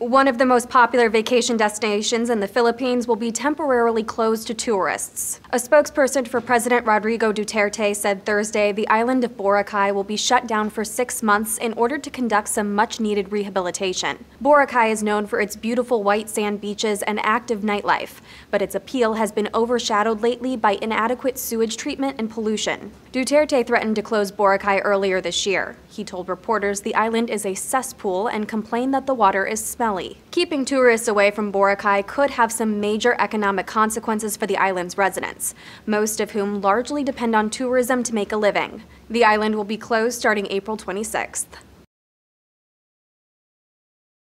One of the most popular vacation destinations in the Philippines will be temporarily closed to tourists. A spokesperson for President Rodrigo Duterte said Thursday the island of Boracay will be shut down for 6 months in order to conduct some much-needed rehabilitation. Boracay is known for its beautiful white sand beaches and active nightlife, but its appeal has been overshadowed lately by inadequate sewage treatment and pollution. Duterte threatened to close Boracay earlier this year. He told reporters the island is a cesspool and complained that the water is smelly. Keeping tourists away from Boracay could have some major economic consequences for the island's residents, most of whom largely depend on tourism to make a living. The island will be closed starting April 26th.